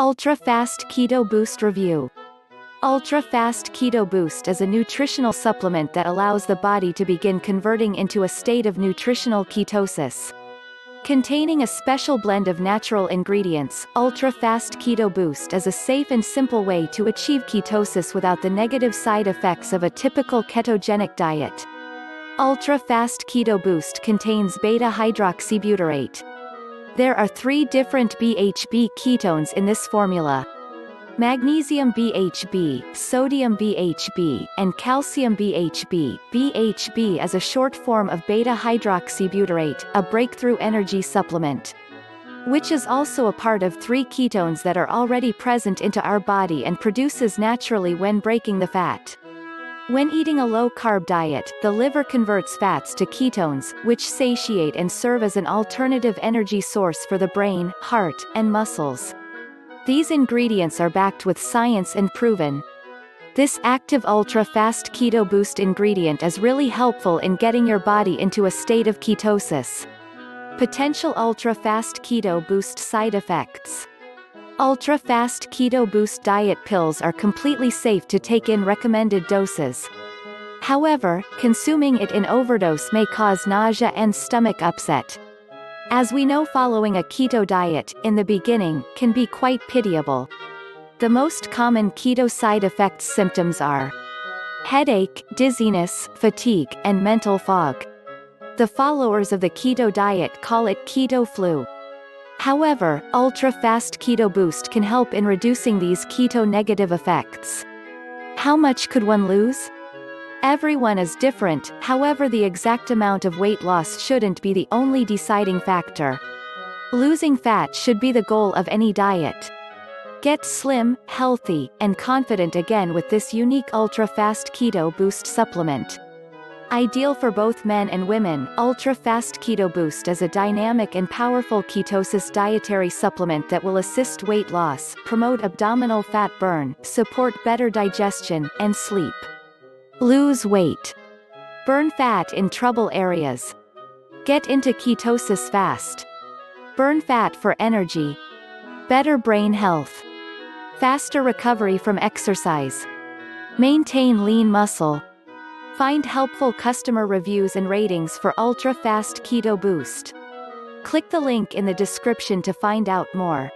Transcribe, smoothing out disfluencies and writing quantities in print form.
Ultra Fast Keto Boost Review. Ultra Fast Keto Boost is a nutritional supplement that allows the body to begin converting into a state of nutritional ketosis. Containing a special blend of natural ingredients, Ultra Fast Keto Boost is a safe and simple way to achieve ketosis without the negative side effects of a typical ketogenic diet. Ultra Fast Keto Boost contains beta-hydroxybutyrate. There are 3 different BHB ketones in this formula: Magnesium-BHB, sodium-BHB, and calcium-BHB. BHB is a short form of beta-hydroxybutyrate, a breakthrough energy supplement, which is also a part of 3 ketones that are already present into our body and produces naturally when breaking the fat. When eating a low-carb diet, the liver converts fats to ketones, which satiate and serve as an alternative energy source for the brain, heart, and muscles. These ingredients are backed with science and proven. This active Ultra Fast Keto Boost ingredient is really helpful in getting your body into a state of ketosis. Potential Ultra Fast Keto Boost side effects. Ultra Fast Keto Boost diet pills are completely safe to take in recommended doses. However, consuming it in overdose may cause nausea and stomach upset. As we know, following a keto diet, in the beginning, can be quite pitiable. The most common keto side effects symptoms are headache, dizziness, fatigue, and mental fog. The followers of the keto diet call it keto flu. However, Ultra Fast Keto Boost can help in reducing these keto negative effects. How much could one lose? Everyone is different, however the exact amount of weight loss shouldn't be the only deciding factor. Losing fat should be the goal of any diet. Get slim, healthy, and confident again with this unique Ultra Fast Keto Boost supplement. Ideal for both men and women, Ultra Fast Keto Boost is a dynamic and powerful ketosis dietary supplement that will assist weight loss, promote abdominal fat burn, support better digestion, and sleep. Lose weight. Burn fat in trouble areas. Get into ketosis fast. Burn fat for energy. Better brain health. Faster recovery from exercise. Maintain lean muscle. Find helpful customer reviews and ratings for Ultra Fast Keto Boost. Click the link in the description to find out more.